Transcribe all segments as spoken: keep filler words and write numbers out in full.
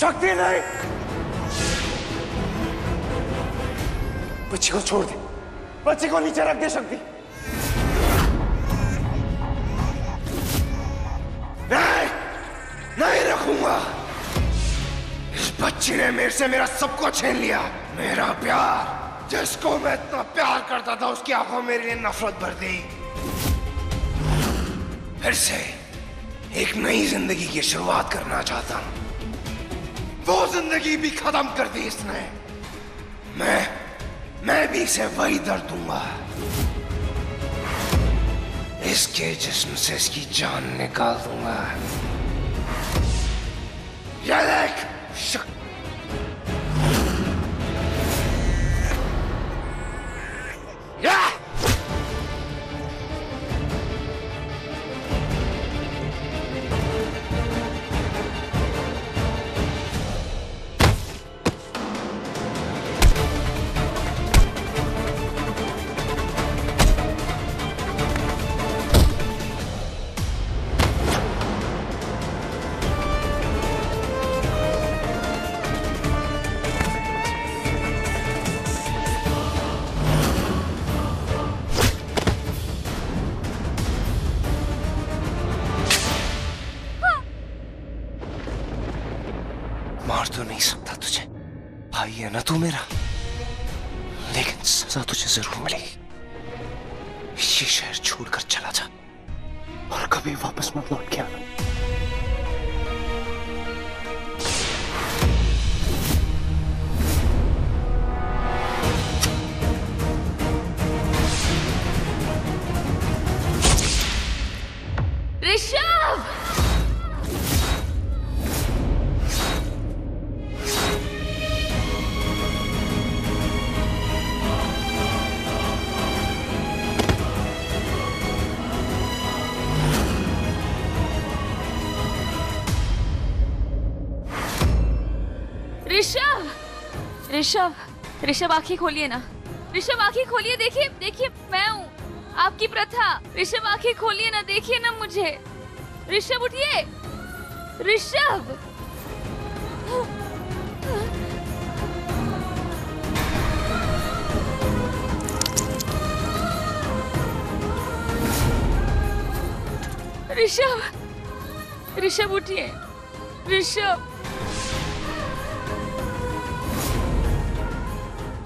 शक्ति नहीं, बच्ची को छोड़ दे, बच्ची को नीचे रख दे। शक्ति नहीं, नहीं रखूंगा। इस बच्ची ने मेरे से मेरा सब कुछ छीन लिया, मेरा प्यार, जिसको मैं इतना प्यार करता था उसकी आंखों में मेरे लिए नफरत भर दी। फिर से एक नई जिंदगी की शुरुआत करना चाहता हूं। वो जिंदगी भी खत्म कर दी इसने। मैं मैं भी इसे वही दर्द दूंगा, इसके जिस्म से इसकी जान निकाल दूंगा। ये देख शक... या! ना तू मेरा, लेकिन सजा तुझे जरूर मिलेगी। ये शहर छोड़कर चला जा और कभी वापस मत लौट के आना। ऋषभ, ऋषभ आंखें खोलिए ना, ऋषभ आंखें खोलिए, देखिए देखिए मैं हूँ आपकी प्रथा। ऋषभ आंखें खोलिए ना, देखिए ना मुझे। ऋषभ उठिए, ऋषभ। ऋषभ, ऋषभ उठिए, ऋषभ।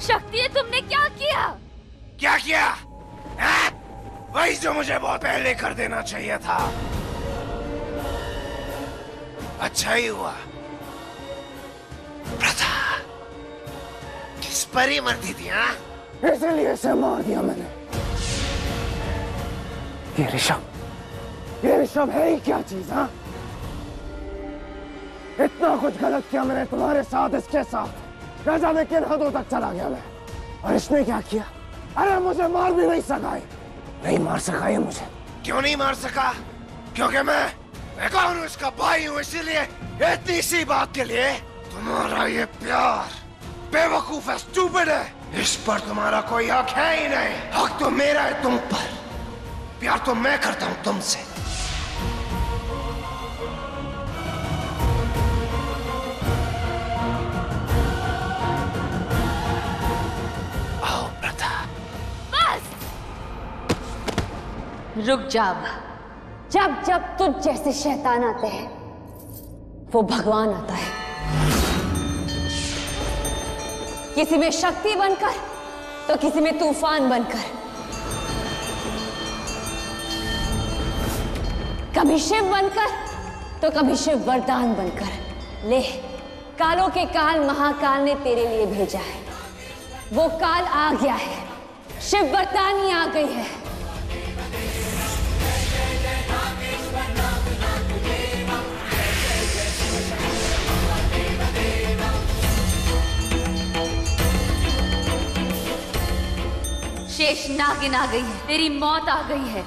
शक्ति, तुमने क्या किया? क्या किया? आ? वही जो मुझे बहुत पहले कर देना चाहिए था। अच्छा ही हुआ प्रथा, किस परी मर्दी थी? हाँ, इसलिए इसे मार दिया मैंने। ये ऋषभ, ये ऋषभ है ही क्या चीज? हाँ, इतना कुछ गलत किया मैंने तुम्हारे साथ, इसके साथ जाने किन हदों तक चला गया मैं। और इसने क्या किया? अरे मुझे मार भी नहीं सका है। नहीं मार सका है मुझे। क्यों नहीं मार सका? क्योंकि मैं मैं कौन हूँ? इसका भाई हूँ। इसीलिए इतनी सी बात के लिए तुम्हारा ये प्यार बेवकूफ है, स्टूपिड है। इस पर तुम्हारा कोई हक है ही नहीं। हक तो मेरा है तुम पर, प्यार तो मैं करता हूँ तुमसे। रुक जाब, जब जब तुझ जैसे शैतान आते हैं वो भगवान आता है। किसी में शक्ति बनकर तो किसी में तूफान बनकर, कभी शिव बनकर तो कभी शिव वरदान बनकर। ले, कालों के काल महाकाल ने तेरे लिए भेजा है। वो काल आ गया है, शिव वरदानी आ गई है। शेष नागिन आ गई है, तेरी मौत आ गई है।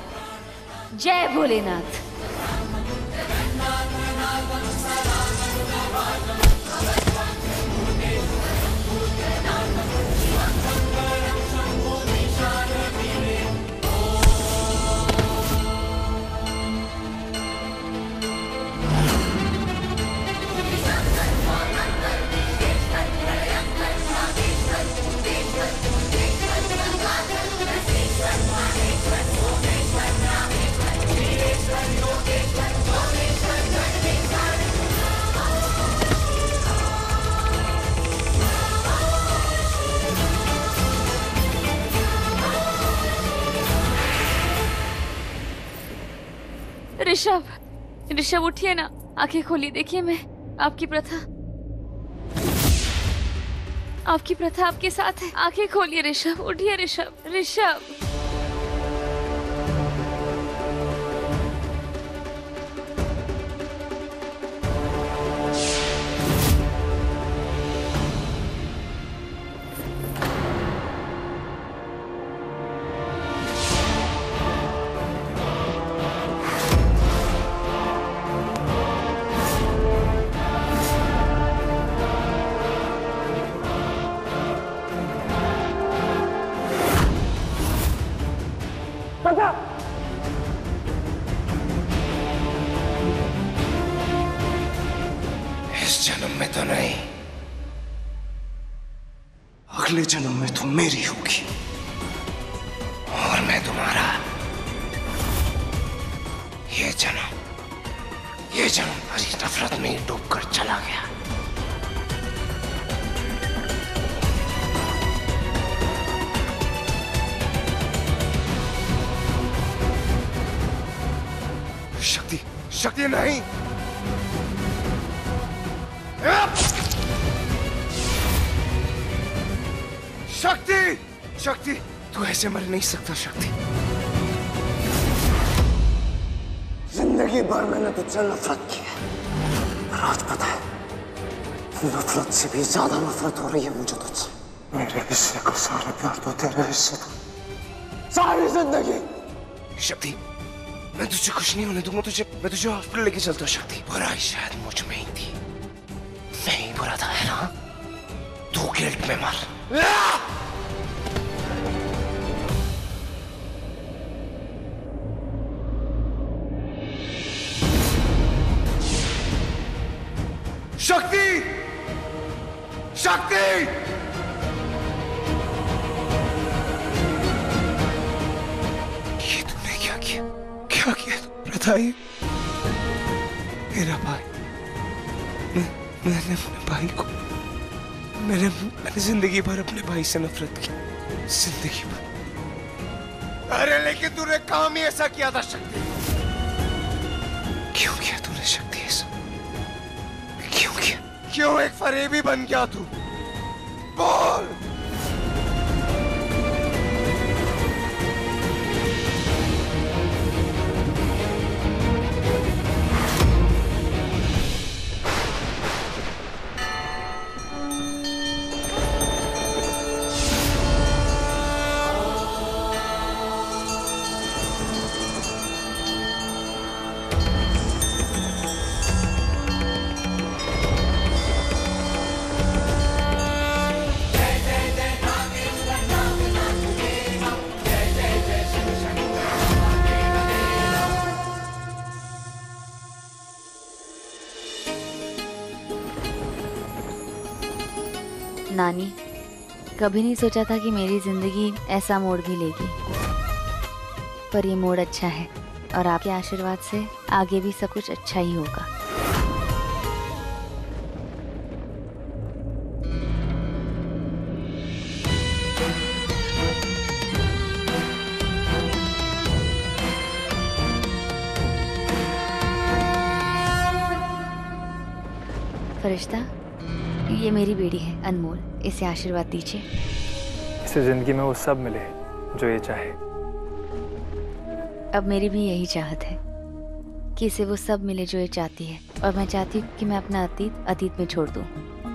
जय भोलेनाथ। ऋषभ, ऋषभ उठिए ना, आंखें खोलिए, देखिए मैं आपकी प्रथा, आपकी प्रथा आपके साथ है। आंखें खोलिए ऋषभ, उठिए ऋषभ, ऋषभ। अगले जन्म में तुम मेरी होगी और मैं तुम्हारा। ये जन्म, ये जन्म भरी नफरत में डूबकर चला गया। शक्ति, शक्ति नहीं, शक्ति, शक्ति तू ऐसे मर नहीं सकता। शक्ति, जिंदगी भर मैंने तुझसे नफरत की है, आज पता है नफरत से भी ज्यादा नफरत हो रही है मुझे तुझसे। मेरे हिस्से का सारा प्यार तो तेरे हिस्से था, सारी जिंदगी। शक्ति, मैं तुझे कुछ नहीं होने दूंगा, तुझे मैं तुझे हॉस्पिटल लेके चलता हूँ। शक्ति, बुराई शायद मुझ में ही थी, मैं ही बुरा था, है ना? तू गिल्ट में मर। शक्ति, शक्ति, ये तुमने क्या किया? क्या किया प्रथा? ये मेरा भाई, मैं, मैंने अपने भाई को, मैंने मैंने जिंदगी भर अपने भाई से नफरत की, जिंदगी भर। अरे लेकिन तूने काम ही ऐसा किया था शक्ति। क्यों किया तूने शक्ति ऐसा? क्यों किया? क्यों एक फरेबी बन गया तू? बोल। नानी, कभी नहीं सोचा था कि मेरी जिंदगी ऐसा मोड़ भी लेगी, पर ये मोड़ अच्छा है और आपके आशीर्वाद से आगे भी सब कुछ अच्छा ही होगा। फरिश्ता, ये मेरी बेटी है अनमोल, इसे आशीर्वाद दीजिए, इसे जिंदगी में वो सब मिले जो ये चाहे। अब मेरी भी यही चाहत है कि इसे वो सब मिले जो ये चाहती है, और मैं चाहती हूँ कि मैं अपना अतीत अतीत में छोड़ दूँ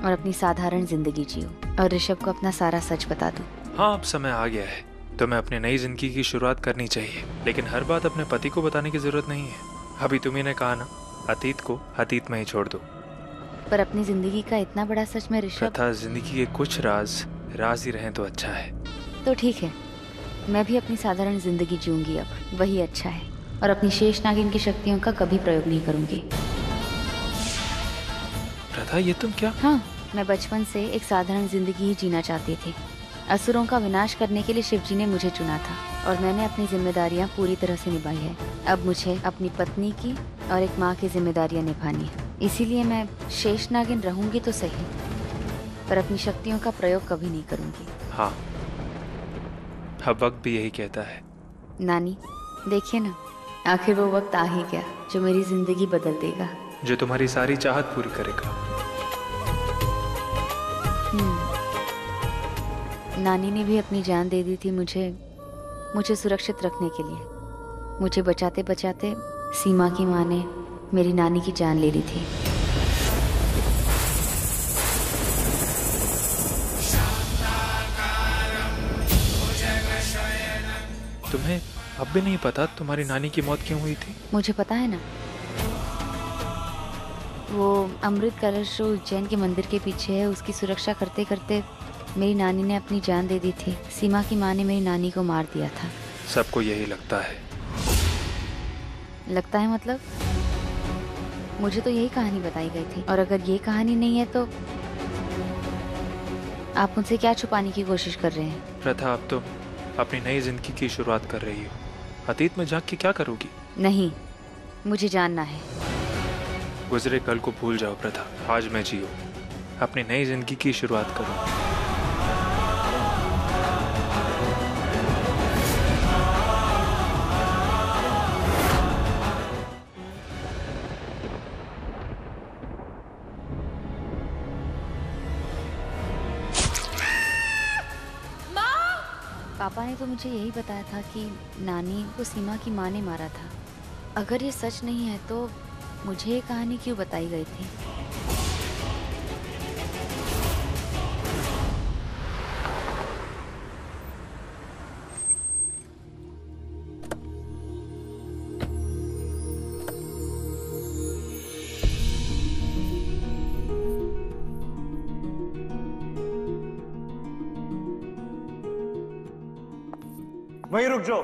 और अपनी साधारण जिंदगी जीऊँ और ऋषभ को अपना सारा सच बता दूँ। हाँ, अब समय आ गया है तो मैं अपनी नई जिंदगी की शुरुआत करनी चाहिए, लेकिन हर बात अपने पति को बताने की जरूरत नहीं है। अभी तुम्ही ने कहा ना, अतीत को अतीत में ही छोड़ दो। पर अपनी जिंदगी का इतना बड़ा सच में ऋषभ। प्रथा, जिंदगी के कुछ राज राज ही रहें तो अच्छा है। तो ठीक है, मैं भी अपनी साधारण जिंदगी जीऊंगी अब, वही अच्छा है, और अपनी शेष नागिन की शक्तियों का कभी प्रयोग नहीं करूंगी। प्रथा, ये तुम क्या? हाँ, मैं बचपन से एक साधारण जिंदगी ही जीना चाहती थी। असुरों का विनाश करने के लिए शिव जी ने मुझे चुना था और मैंने अपनी जिम्मेदारियाँ पूरी तरह से निभाई है। अब मुझे अपनी पत्नी की और एक माँ की जिम्मेदारियाँ निभानी है, इसीलिए मैं शेष नागिन रहूंगी तो सही, पर अपनी शक्तियों का प्रयोग कभी नहीं करूंगी। हाँ, अब वक्त भी यही कहता है। नानी, देखिए ना, आखिर वो वक्त आ ही गया जो मेरी जिंदगी बदल देगा, जो तुम्हारी सारी चाहत पूरी करेगा। नानी ने भी अपनी जान दे दी थी मुझे मुझे सुरक्षित रखने के लिए। मुझे बचाते बचाते सीमा की माँ ने मेरी नानी की जान ले ली थी। तुम्हें अब भी नहीं पता तुम्हारी नानी की मौत क्यों हुई थी? मुझे पता है ना, वो अमृत कलश जो उज्जैन के मंदिर के पीछे है, उसकी सुरक्षा करते करते मेरी नानी ने अपनी जान दे दी थी। सीमा की माँ ने मेरी नानी को मार दिया था। सबको यही लगता है। लगता है मतलब? मुझे तो यही कहानी बताई गई थी, और अगर ये कहानी नहीं है तो आप मुझसे क्या छुपाने की कोशिश कर रहे हैं? प्रथा, आप तो अपनी नई जिंदगी की शुरुआत कर रही हो। अतीत में झांक के क्या करोगी? नहीं, मुझे जानना है। गुजरे कल को भूल जाओ प्रथा, आज मैं जियो, अपनी नई जिंदगी की शुरुआत करो। पापा ने तो मुझे यही बताया था कि नानी को सीमा की माँ ने मारा था। अगर ये सच नहीं है तो मुझे ये कहानी क्यों बताई गई थी? वहीं रुक जाओ।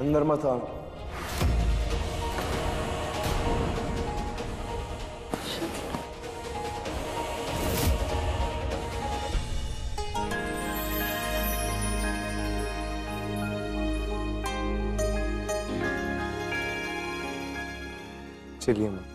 अंदर मत आओ। चलिए मां।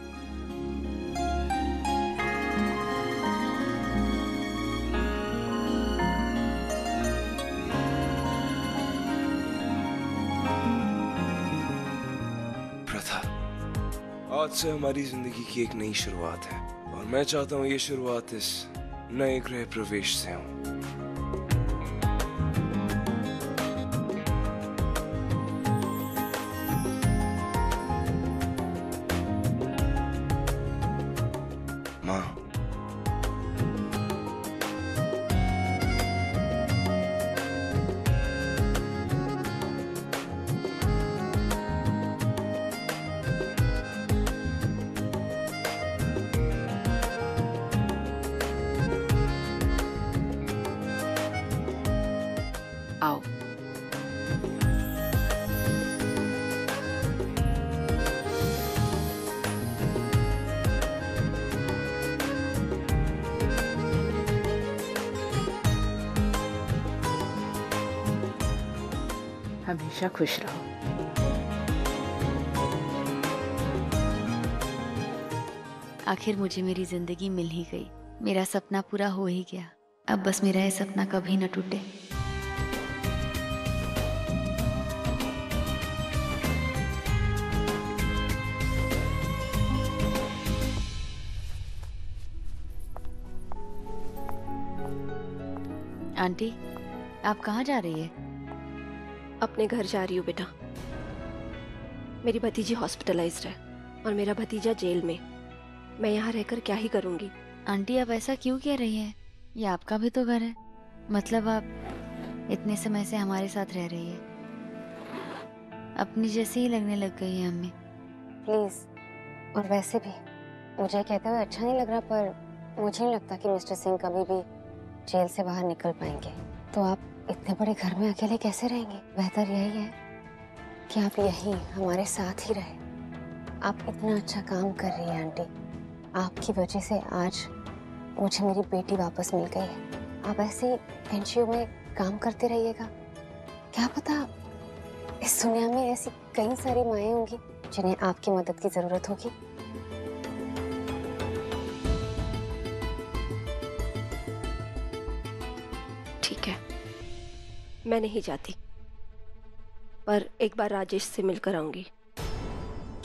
आज से हमारी जिंदगी की एक नई शुरुआत है, और मैं चाहता हूँ ये शुरुआत इस नए गृह प्रवेश से हो। माँ, हमेशा खुश रहो। आखिर मुझे मेरी जिंदगी मिल ही गई, मेरा सपना पूरा हो ही गया। अब बस मेरा ये सपना कभी न टूटे। आंटी, आप कहाँ जा रही है? अपने घर जा रही हूँ बेटा। मेरी भतीजी हॉस्पिटलाइज्ड है और मेरा भतीजा जेल में। मैं यहाँ रहकर क्या ही करूँगी। आंटी, आप ऐसा क्यों कह रही हैं? ये आपका भी तो घर है। मतलब आप इतने समय से हमारे साथ रह रही है, अपनी जैसी ही लगने लग गई है हमें। प्लीज, और वैसे भी मुझे कहते हुए अच्छा नहीं लग रहा, पर मुझे नहीं लगता कि मिस्टर सिंह कभी भी जेल से बाहर निकल पाएंगे। तो आप इतने बड़े घर में अकेले कैसे रहेंगे? बेहतर यही है कि आप यहीं हमारे साथ ही रहे। आप इतना अच्छा काम कर रही हैं आंटी। आपकी वजह से आज मुझे मेरी बेटी वापस मिल गई है। आप ऐसे ही एनजीओ में काम करते रहिएगा। क्या पता इस दुनिया में ऐसी कई सारी माएँ होंगी जिन्हें आपकी मदद की ज़रूरत होगी। ठीक है, मैं नहीं जाती, पर एक बार राजेश से मिलकर आऊंगी।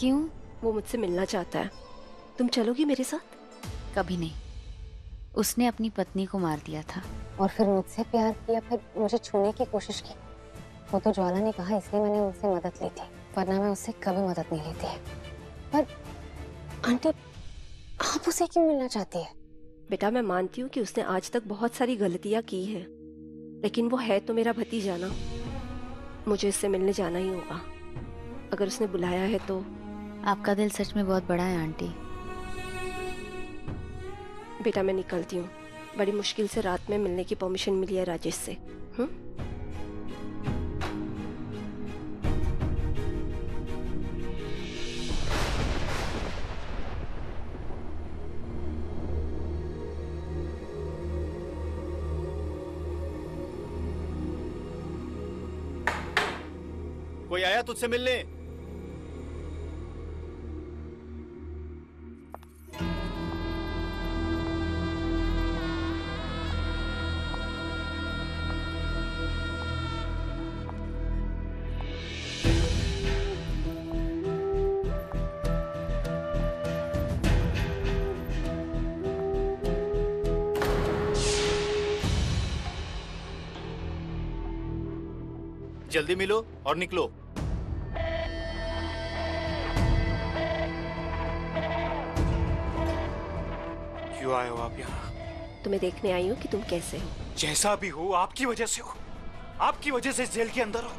क्यों? वो मुझसे मिलना चाहता है। तुम चलोगी मेरे साथ? कभी नहीं। उसने अपनी पत्नी को मार दिया था और फिर मुझसे प्यार किया, फिर मुझे छूने की कोशिश की। वो तो ज्वाला ने कहा इसलिए मैंने उनसे मदद ली थी, वरना मैं उससे कभी मदद नहीं लेती है। पर आंटी, आप उसे क्यों मिलना चाहती है? बेटा, मैं मानती हूँ कि उसने आज तक बहुत सारी गलतियाँ की हैं, लेकिन वो है तो मेरा भतीजा ना, मुझे उससे मिलने जाना ही होगा। अगर उसने बुलाया है तो। आपका दिल सच में बहुत बड़ा है आंटी। बेटा, मैं निकलती हूँ। बड़ी मुश्किल से रात में मिलने की परमिशन मिली है राजेश से। हुँ? कोई आया तुझसे मिलने? जल्दी मिलो और निकलो। क्यों आए हो आप यहाँ? तुम्हें देखने आई हूँ कि तुम कैसे हो। जैसा भी हो, आपकी वजह से हो। आपकी वजह से जेल के अंदर हो।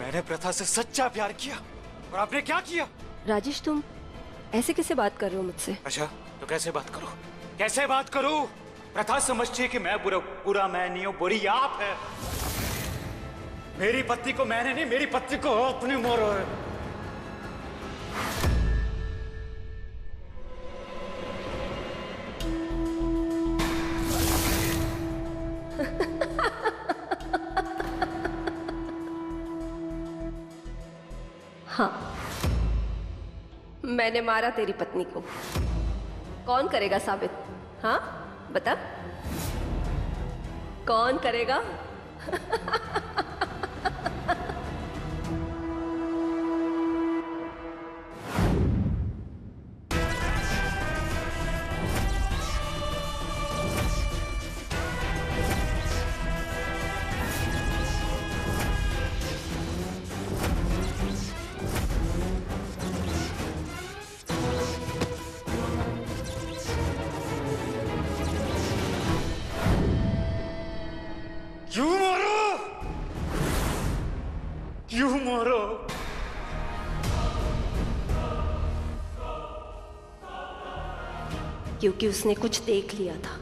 मैंने प्रथा से सच्चा प्यार किया और आपने क्या किया? राजेश, तुम ऐसे कैसे बात कर रहे हो मुझसे? अच्छा, तो कैसे बात करो? कैसे बात करो? प्रथा समझती है कि मैं बुरा बुरा मैं नहीं हूँ, बुरी आप है। मेरी पत्नी को मैंने नहीं, मेरी पत्नी को अपने मोरो है। हाँ, मैंने मारा तेरी पत्नी को। कौन करेगा साबित? हाँ बता, कौन करेगा? क्योंकि उसने कुछ देख लिया था।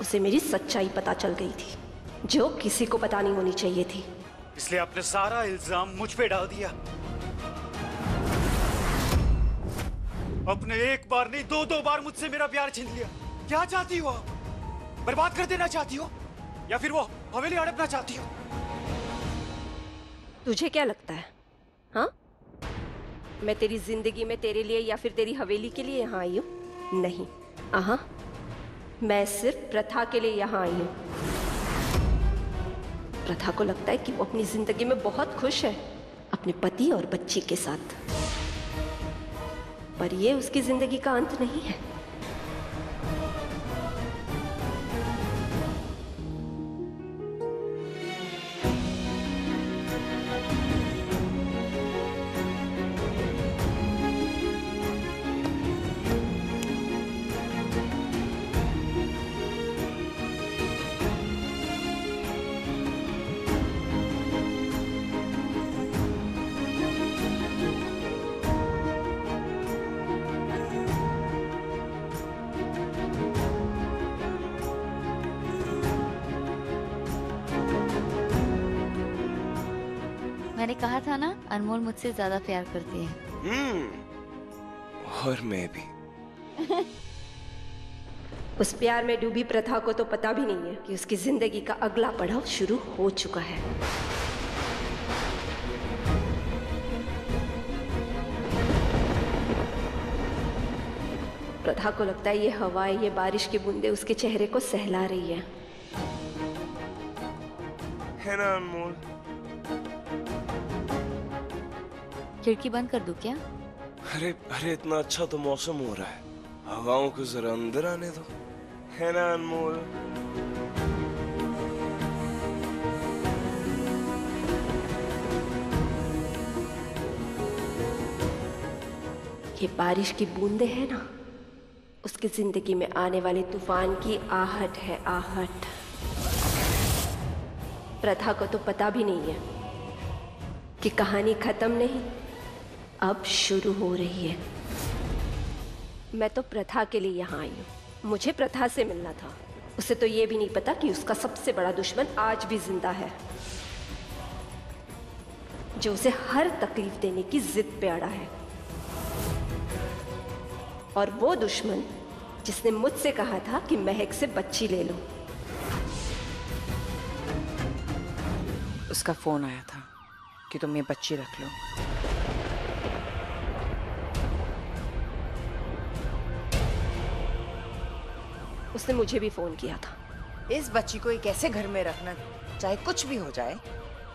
उसे मेरी सच्चाई पता चल गई थी, जो किसी को पता नहीं होनी चाहिए थी। इसलिए आपने सारा इल्जाम मुझ पे डाल दिया। आपने एक बार नहीं, दो दो बार मुझसे मेरा प्यार छीन लिया। क्या चाहती हो आप? बर्बाद कर देना चाहती हो या फिर वो हवेली हड़पना चाहती हो? तुझे क्या लगता है, हाँ? मैं तेरी जिंदगी में तेरे लिए या फिर तेरी हवेली के लिए यहाँ आई हूँ? नहीं, आहा, मैं सिर्फ प्रथा के लिए यहाँ आई हूँ। प्रथा को लगता है कि वो अपनी जिंदगी में बहुत खुश है, अपने पति और बच्ची के साथ, पर ये उसकी जिंदगी का अंत नहीं है। कहा था ना, अनमोल मुझसे ज्यादा प्यार करती है। हम्म, और मैं भी। उस प्यार में डूबी प्रथा को तो पता भी नहीं है कि उसकी जिंदगी का अगला पड़ाव शुरू हो चुका है। प्रथा को लगता है ये हवाएं, ये बारिश की बूंदें उसके चेहरे को सहला रही है, है ना अनमोल। खिड़की बंद कर दूं क्या? अरे अरे इतना अच्छा तो मौसम हो रहा है, हवाओं को जरा अंदर आने दो, है ना अनमोल। ये बारिश की बूंदे है ना, उसकी जिंदगी में आने वाले तूफान की आहट है, आहट। प्रथा को तो पता भी नहीं है कि कहानी खत्म नहीं, अब शुरू हो रही है। मैं तो प्रथा के लिए यहाँ आई हूँ, मुझे प्रथा से मिलना था। उसे तो ये भी नहीं पता कि उसका सबसे बड़ा दुश्मन आज भी जिंदा है, जो उसे हर तकलीफ देने की जिद पे अड़ा है। और वो दुश्मन जिसने मुझसे कहा था कि महक से बच्ची ले लो। उसका फोन आया था कि तुम ये बच्ची रख लो। उसने मुझे भी फोन किया था। इस बच्ची को एक ऐसे घर में रखना, चाहे कुछ भी हो जाए,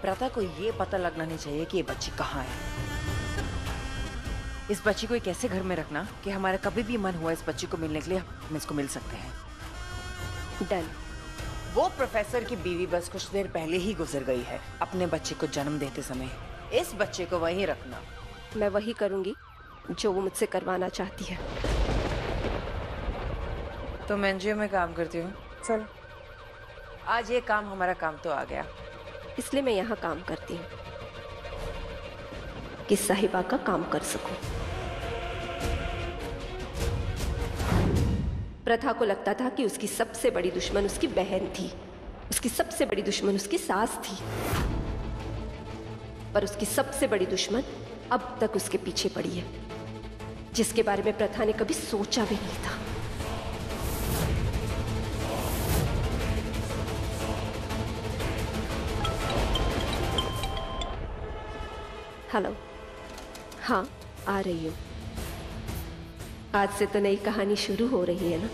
प्रथा को ये पता लगना नहीं चाहिए कि ये बच्ची कहाँ है। इस बच्ची को एक ऐसे घर में रखना कि हमारा कभी भी मन हुआ इस बच्ची को मिलने के लिए हम इसको मिल सकते हैं। डन। वो प्रोफेसर की बीवी बस कुछ देर पहले ही गुजर गई है अपने बच्चे को जन्म देते समय। इस बच्चे को वहीं रखना। मैं वही करूंगी जो वो मुझसे करवाना चाहती है। तो मैं एनजीओ में काम करती हूँ। चलो आज ये काम हमारा काम तो आ गया, इसलिए मैं यहाँ काम करती हूँ कि साहिबा का काम कर सकूं। प्रथा को लगता था कि उसकी सबसे बड़ी दुश्मन उसकी बहन थी, उसकी सबसे बड़ी दुश्मन उसकी सास थी, पर उसकी सबसे बड़ी दुश्मन अब तक उसके पीछे पड़ी है, जिसके बारे में प्रथा ने कभी सोचा भी नहीं था। हेलो, हाँ आ रही हूँ। आज से तो नई कहानी शुरू हो रही है ना।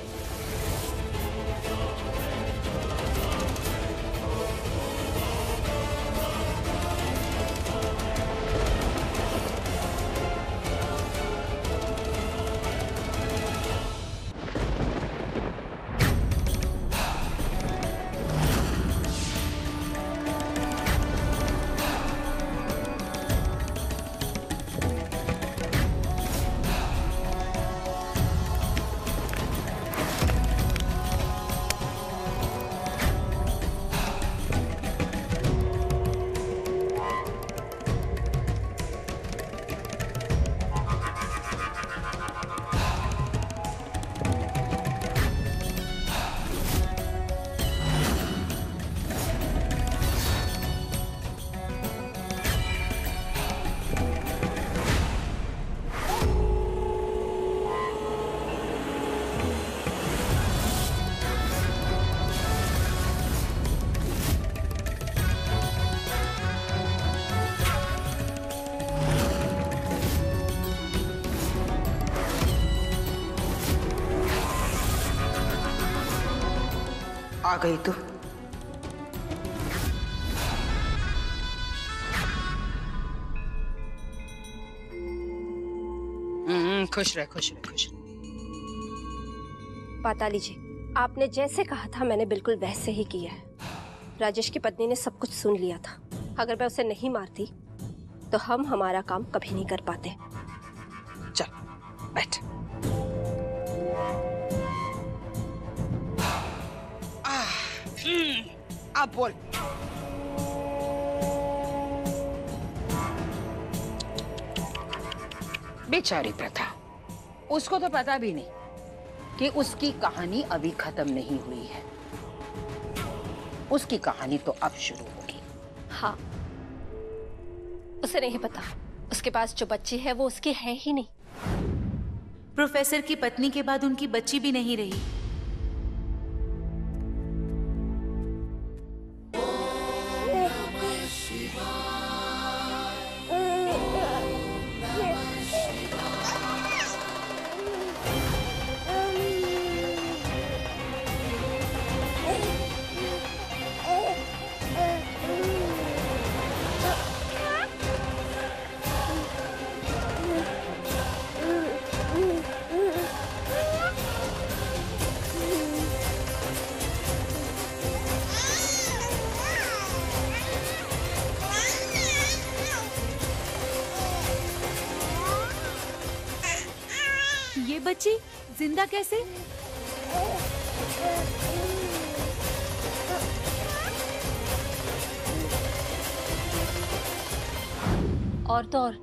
आ गई तो खुश रह खुश रह खुश। पाताली जी, आपने जैसे कहा था मैंने बिल्कुल वैसे ही किया है। राजेश की पत्नी ने सब कुछ सुन लिया था। अगर मैं उसे नहीं मारती तो हम हमारा काम कभी नहीं कर पाते। चल बैठ। आप बोल। बेचारी प्रथा, उसको तो पता भी नहीं कि उसकी कहानी अभी खत्म नहीं हुई है। उसकी कहानी तो अब शुरू होगी। हाँ, उसे नहीं पता उसके पास जो बच्ची है वो उसकी है ही नहीं। प्रोफेसर की पत्नी के बाद उनकी बच्ची भी नहीं रही। Oh बच्ची जिंदा कैसे? और तो और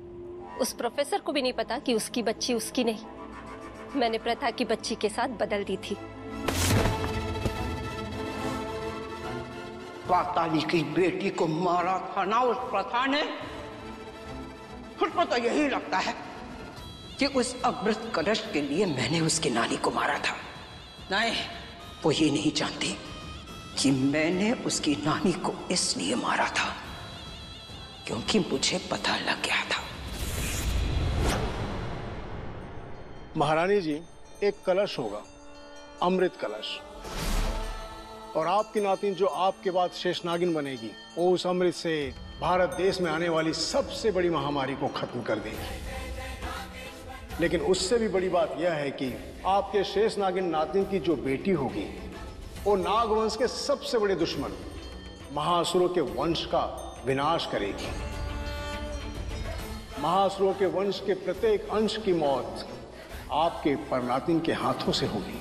उस प्रोफेसर को भी नहीं पता कि उसकी बच्ची उसकी नहीं, मैंने प्रथा की बच्ची के साथ बदल दी थी। पाताली की बेटी को मारा था ना उस प्रथा ने। उसको तो यही लगता है कि उस अमृत कलश के लिए मैंने उसकी नानी को मारा था। नहीं, वो ये नहीं जानती कि मैंने उसकी नानी को इसलिए मारा था क्योंकि मुझे पता लग गया था। महारानी जी, एक कलश होगा, अमृत कलश, और आपकी नातिन जो आपके बाद शेष नागिन बनेगी वो उस अमृत से भारत देश में आने वाली सबसे बड़ी महामारी को खत्म कर देगी। लेकिन उससे भी बड़ी बात यह है कि आपके शेष नागिन नातिन की जो बेटी होगी वो नागवंश के सबसे बड़े दुश्मन महासुरों के वंश का विनाश करेगी। महासुरों के वंश के प्रत्येक अंश की मौत आपके परनातिन के हाथों से होगी।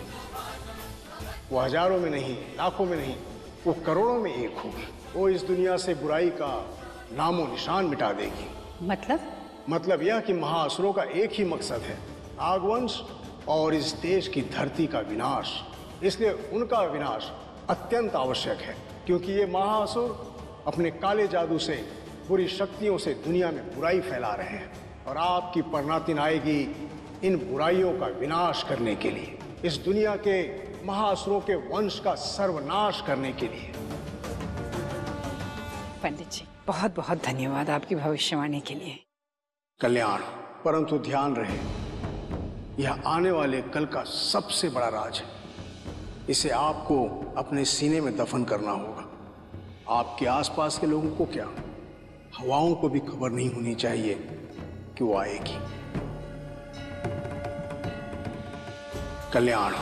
वो हजारों में नहीं, लाखों में नहीं, वो करोड़ों में एक होगी। वो इस दुनिया से बुराई का नामो निशान मिटा देगी। मतलब? मतलब यह कि महाअसुरों का एक ही मकसद है, नागवंश और इस देश की धरती का विनाश। इसलिए उनका विनाश अत्यंत आवश्यक है, क्योंकि ये महाअसुर अपने काले जादू से, बुरी शक्तियों से दुनिया में बुराई फैला रहे हैं, और आपकी परनातिन आएगी इन बुराइयों का विनाश करने के लिए, इस दुनिया के महाअसुरों के वंश का सर्वनाश करने के लिए। पंडित जी, बहुत बहुत धन्यवाद आपकी भविष्यवाणी के लिए। कल्याण, परंतु ध्यान रहे, यह आने वाले कल का सबसे बड़ा राज है। इसे आपको अपने सीने में दफन करना होगा। आपके आसपास के लोगों को क्या, हवाओं को भी खबर नहीं होनी चाहिए कि वो आएगी। कल्याण,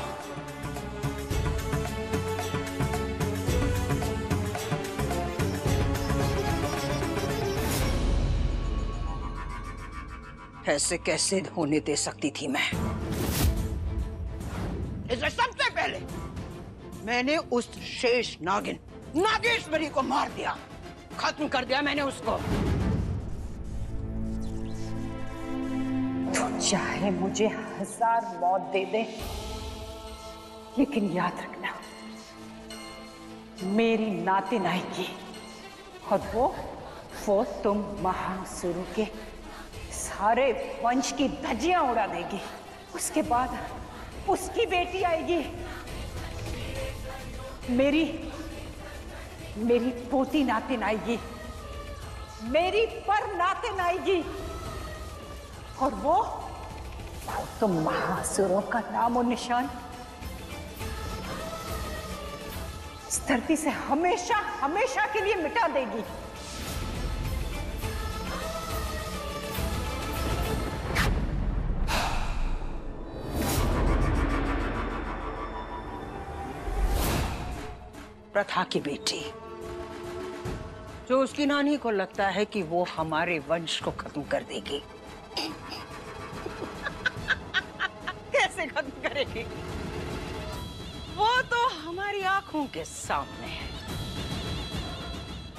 ऐसे कैसे होने दे सकती थी मैं? इसे सबसे पहले मैंने उस शेष नागिन नागेश्वरी को मार दिया, खत्म कर दिया मैंने उसको। तो चाहे मुझे हजार मौत दे दे, लेकिन याद रखना मेरी नातिन आएगी, और वो वो तुम महासुरु के सारे वंश की धज्जियां उड़ा देगी। उसके बाद उसकी बेटी आएगी, मेरी मेरी पोती नातिन आएगी, मेरी पर नातिन आएगी, और वो तो महासुरों का नाम और निशान इस धरती से हमेशा हमेशा के लिए मिटा देगी। प्रथा की बेटी, जो उसकी नानी को लगता है कि वो हमारे वंश को खत्म कर देगी, कैसे खत्म करेगी? वो तो हमारी आंखों के सामने है।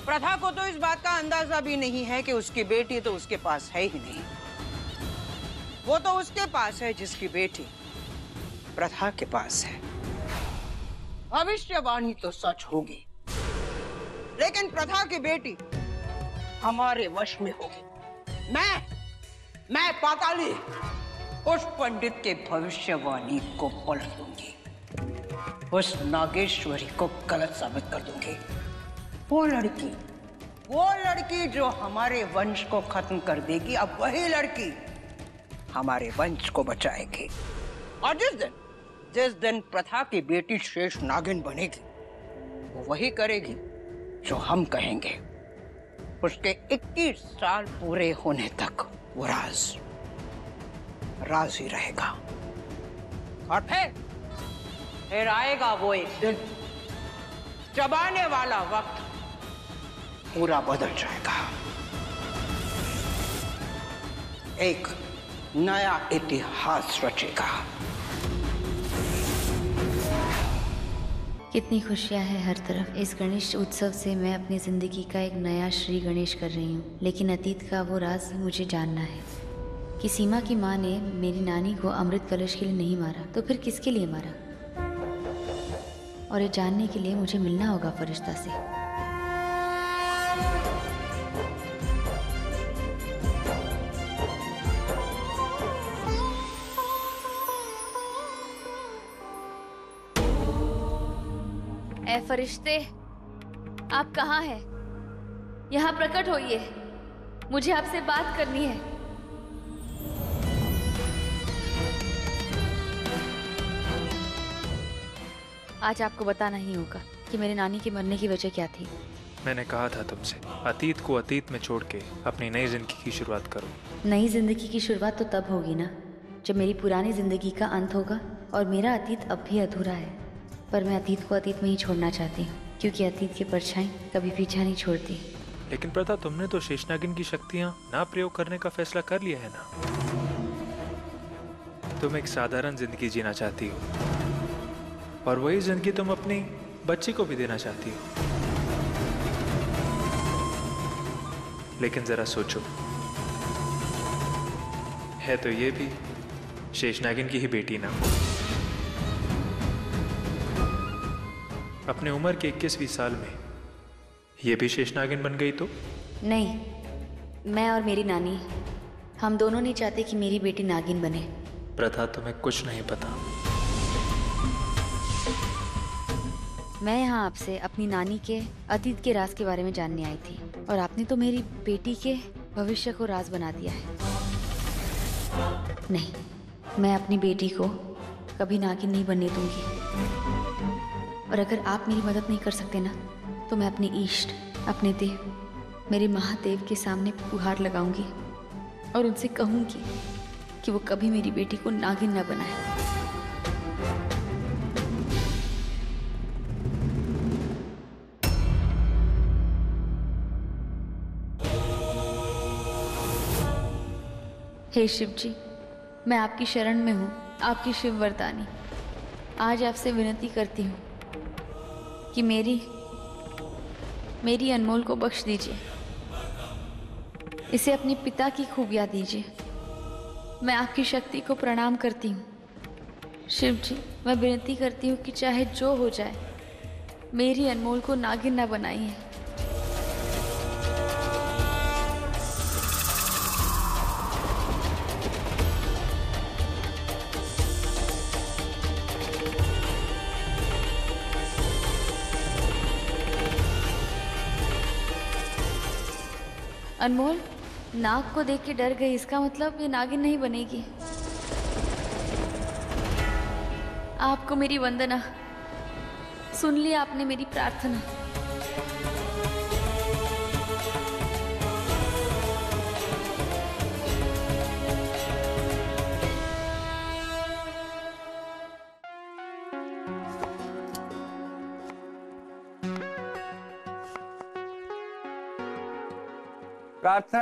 प्रथा को तो इस बात का अंदाजा भी नहीं है कि उसकी बेटी तो उसके पास है ही नहीं। वो तो उसके पास है जिसकी बेटी प्रथा के पास है। भविष्यवाणी तो सच होगी, लेकिन प्रथा की बेटी हमारे वश में होगी। मैं मैं पाताली उस पंडित के भविष्यवाणी को पलट दूंगी, उस नागेश्वरी को गलत साबित कर दूंगी। वो लड़की वो लड़की जो हमारे वंश को खत्म कर देगी, अब वही लड़की हमारे वंश को बचाएगी। और जिस दिन जिस दिन प्रथा की बेटी शेष नागिन बनेगी, वो वही करेगी जो हम कहेंगे। उसके इक्कीस साल पूरे होने तक वो राज राज ही रहेगा। और फिर फिर आएगा वो एक दिन, चबाने वाला वक्त पूरा बदल जाएगा। एक नया इतिहास रचेगा। कितनी खुशियाँ हैं हर तरफ। इस गणेश उत्सव से मैं अपनी ज़िंदगी का एक नया श्री गणेश कर रही हूँ, लेकिन अतीत का वो राज मुझे जानना है कि सीमा की माँ ने मेरी नानी को अमृत कलश के लिए नहीं मारा तो फिर किसके लिए मारा। और ये जानने के लिए मुझे मिलना होगा फरिश्ता से। ऐ फरिश्ते, आप कहाँ हैं? यहाँ प्रकट होइए, मुझे आपसे बात करनी है। आज आपको बताना ही होगा कि मेरे नानी के मरने की वजह क्या थी। मैंने कहा था तुमसे, अतीत को अतीत में छोड़ के अपनी नई जिंदगी की शुरुआत करो। नई जिंदगी की शुरुआत तो तब होगी ना जब मेरी पुरानी जिंदगी का अंत होगा। और मेरा अतीत अब भी अधूरा है, पर मैं अतीत को अतीत में ही छोड़ना चाहती हूँ, क्योंकि अतीत की परछाई कभी पीछा नहीं छोड़ती। लेकिन प्रथा, तुमने तो शेष नागिन की शक्तियाँ ना प्रयोग करने का फैसला कर लिया है ना। तुम एक साधारण जिंदगी जीना चाहती हो, और वही जिंदगी तुम अपनी बच्ची को भी देना चाहती हो। लेकिन जरा सोचो, है तो ये भी शेष नागिन की ही बेटी ना। अपने उम्र के इक्कीसवीं साल में ये भी शेष नागिन बन गई तो? नहीं, मैं और मेरी नानी, हम दोनों नहीं चाहते कि मेरी बेटी नागिन बने। प्रथा, तुम्हें कुछ नहीं पता। मैं यहाँ आपसे अपनी नानी के अतीत के राज के बारे में जानने आई थी, और आपने तो मेरी बेटी के भविष्य को राज बना दिया है। नहीं, मैं अपनी बेटी को कभी नागिन नहीं बनने दूंगी। और अगर आप मेरी मदद नहीं कर सकते ना, तो मैं अपने ईष्ट, अपने देव, मेरे महादेव के सामने गुहार लगाऊंगी और उनसे कहूंगी कि वो कभी मेरी बेटी को नागिन ना बनाए। हे शिव जी, मैं आपकी शरण में हूँ, आपकी शिव वरदानी। आज आपसे विनती करती हूँ कि मेरी मेरी अनमोल को बख्श दीजिए। इसे अपने पिता की खूबियाँ दीजिए। मैं आपकी शक्ति को प्रणाम करती हूँ। शिव जी, मैं विनती करती हूँ कि चाहे जो हो जाए, मेरी अनमोल को नागिन ना बनाइए। अनमोल नाग को देख के डर गई, इसका मतलब ये नागिन नहीं बनेगी। आपको मेरी वंदना। सुन लिया आपने मेरी प्रार्थना। प्रार्था,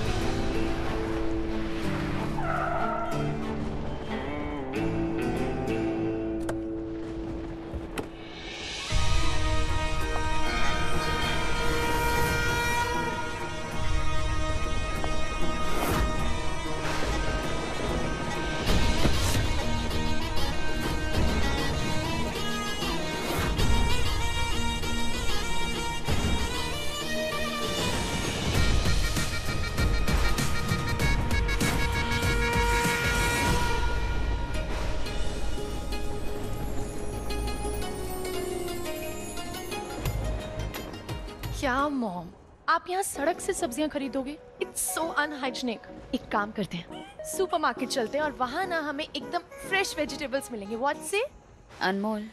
क्या मॉम, आप यहाँ सड़क से सब्जियाँ खरीदोगे? It's so unhygienic. एक काम करते हैं, सुपरमार्केट चलते हैं और वहाँ ना हमें एकदम फ्रेश वेजिटेबल्स मिलेंगे। व्हाट से? अनमोल,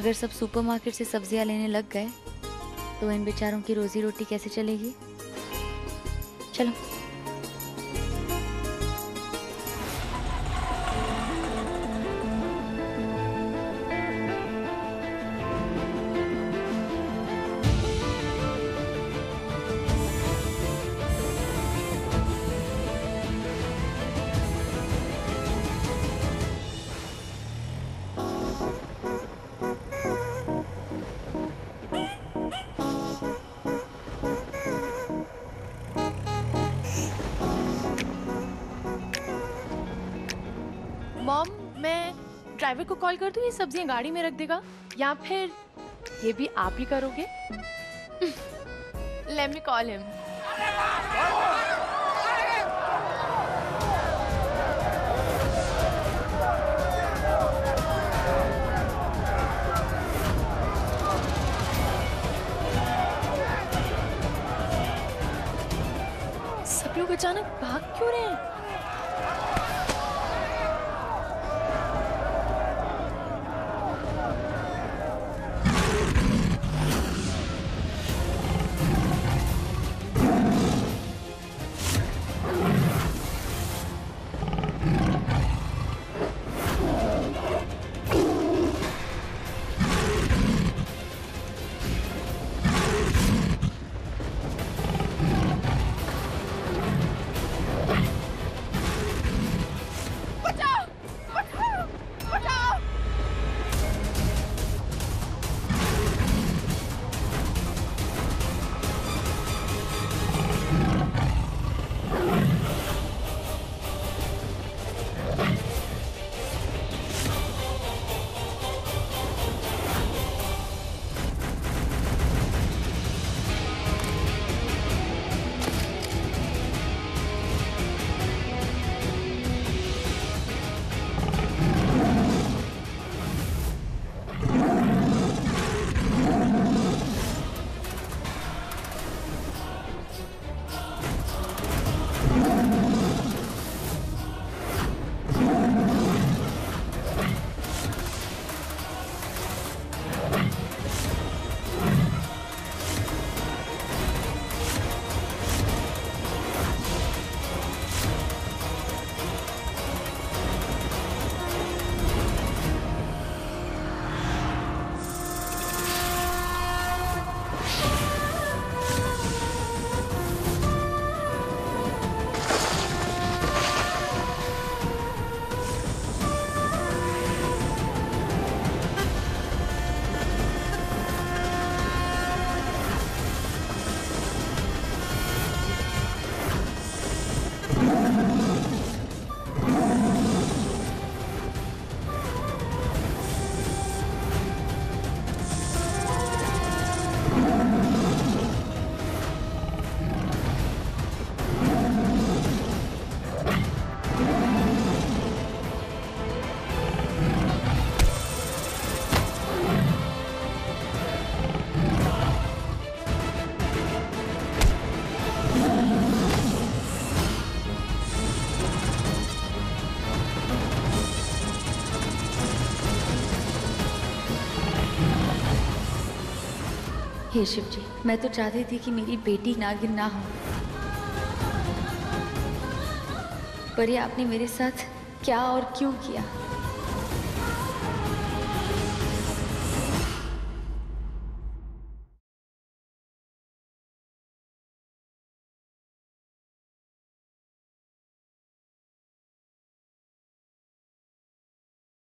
अगर सब सुपरमार्केट से सब्जियाँ लेने लग गए तो इन बेचारों की रोजी रोटी कैसे चलेगी? चलो। ड्राइवर को कॉल कर दूं, ये सब्जियां गाड़ी में रख देगा, या फिर ये भी आप ही करोगे? Let me call him. सब लोग अचानक भाग क्यों रहे हैं? हे शिव जी, मैं तो चाहती थी कि मेरी बेटी नागिन ना हो, पर ये आपने मेरे साथ क्या और क्यों किया?